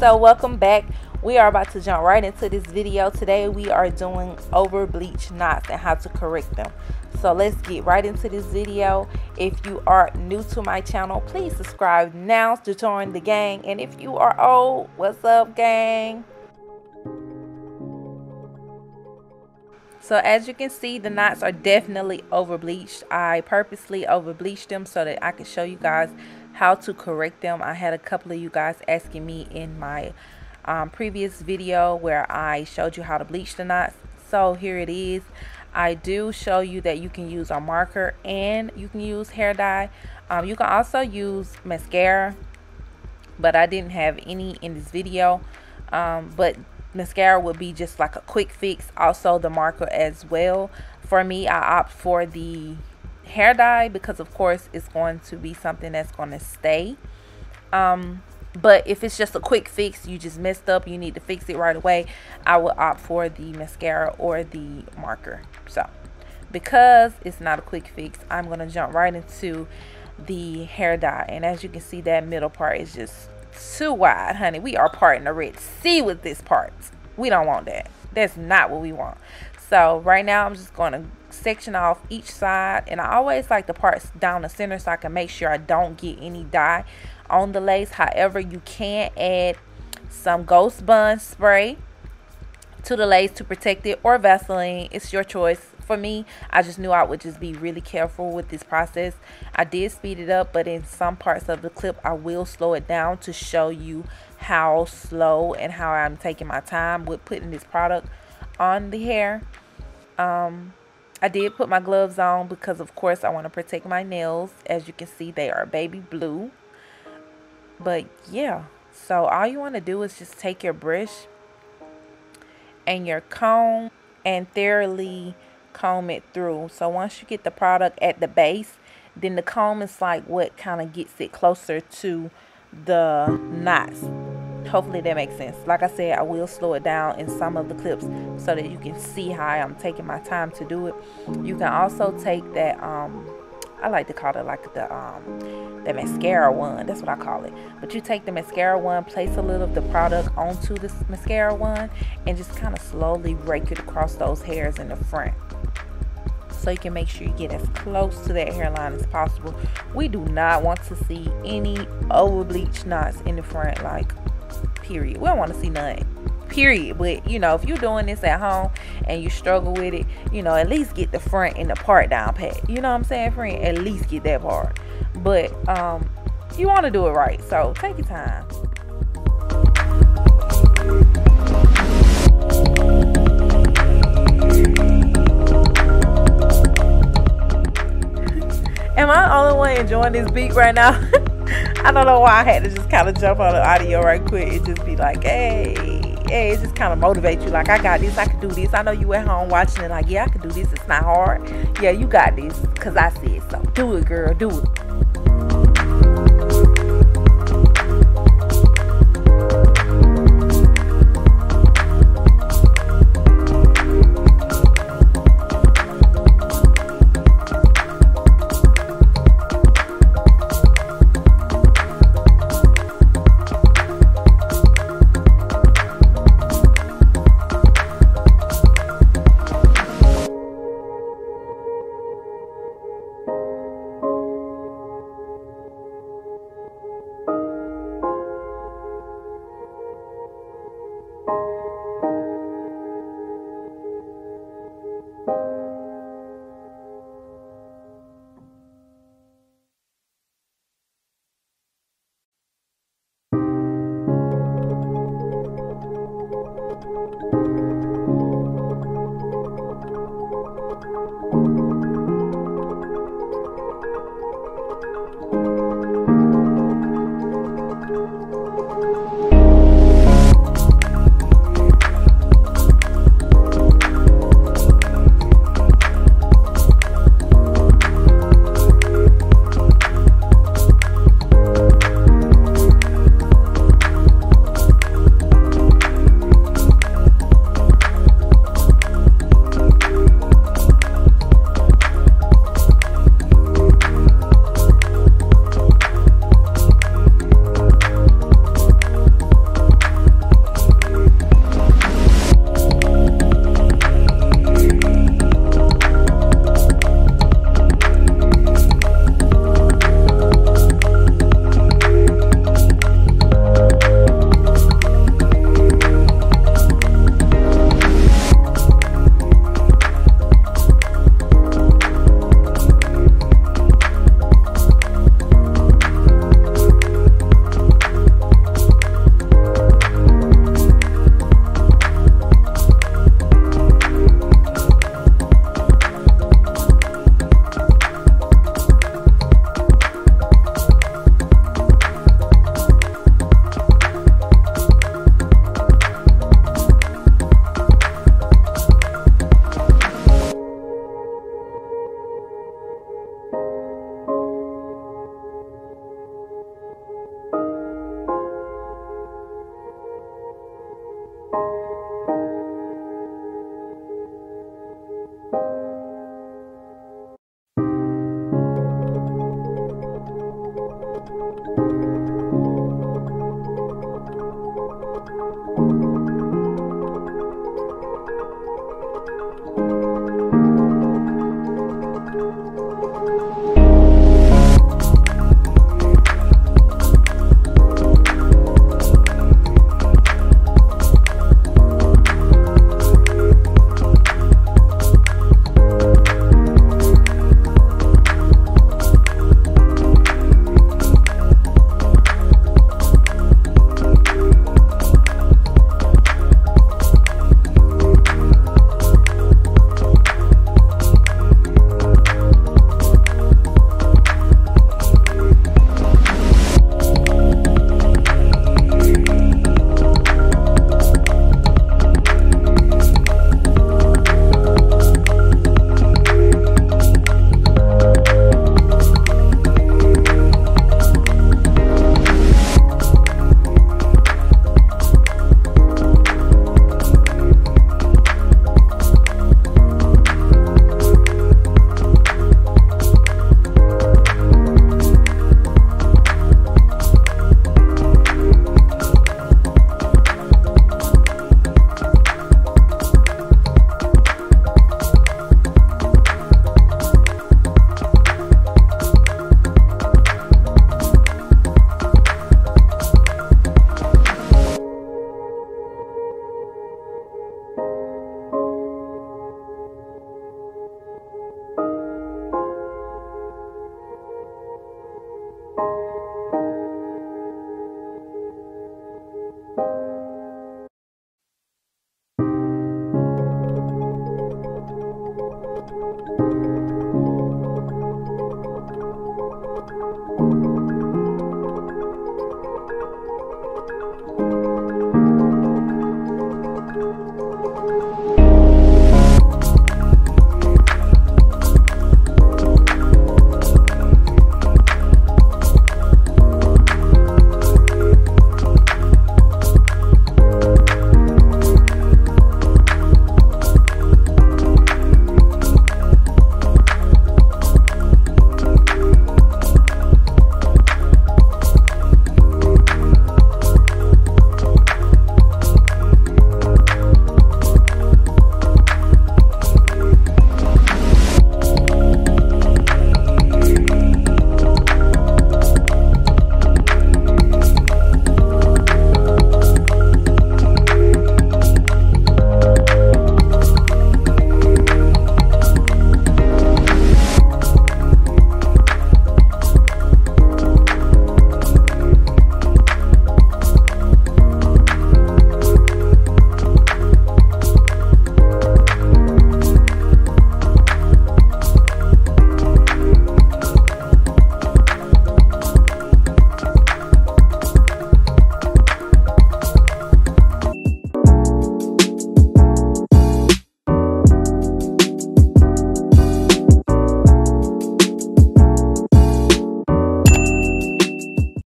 So welcome back. We are about to jump right into this video. Today we are doing over bleach knots and how to correct them. So let's get right into this video. If you are new to my channel, please subscribe now to join the gang. And if you are old, what's up, gang? So as you can see, the knots are definitely over bleached. I purposely over bleached them so that I could show you guys how to correct them. I had a couple of you guys asking me in my previous video where I showed you how to bleach the knots. So here it is. I do show you that you can use a marker and you can use hair dye. You can also use mascara, but I didn't have any in this video. But mascara would be just like a quick fix. Also the marker as well. For me, I opt for the hair dye because of course it's going to be something that's going to stay. But if it's just a quick fix, you just messed up, you need to fix it right away, I would opt for the mascara or the marker. So because it's not a quick fix, I'm going to jump right into the hair dye. And as you can see, that middle part is just too wide, honey. We are parting the Red Sea with this part. We don't want that. That's not what we want. So right now I'm just going to section off each side, and I always like the parts down the center so I can make sure I don't get any dye on the lace. However, you can add some Ghost Sponge spray to the lace to protect it, or Vaseline. It's your choice. For me, I just knew I would just be really careful with this process. I did speed it up, but in some parts of the clip I will slow it down to show you how slow and how I'm taking my time with putting this product on the hair. I did put my gloves on because of course I want to protect my nails. As you can see, they are baby blue. But yeah, so all you want to do is just take your brush and your comb and thoroughly comb it through. So once you get the product at the base, then the comb is like what kind of gets it closer to the knots. Hopefully that makes sense. Like I said, I will slow it down in some of the clips so that you can see how I'm taking my time to do it. You can also take that I like to call it like the mascara one. That's what I call it. But you take the mascara one, place a little of the product onto this mascara one, and just kind of slowly rake it across those hairs in the front so you can make sure you get as close to that hairline as possible. We do not want to see any over bleach knots in the front, like, period. We don't want to see none, period. But you know, if you're doing this at home and you struggle with it, you know, at least get the front and the part down pat. You know what I'm saying, friend? At least get that part. But you want to do it right, so take your time. Am I the only one enjoying this beat right now? I don't know why I had to just kind of jump on the audio right quick. It just be like, hey, it just kind of motivates you. Like, I got this. I can do this. I know you at home watching it. Like, yeah, I can do this. It's not hard. Yeah, you got this because I said so. Do it, girl. Do it.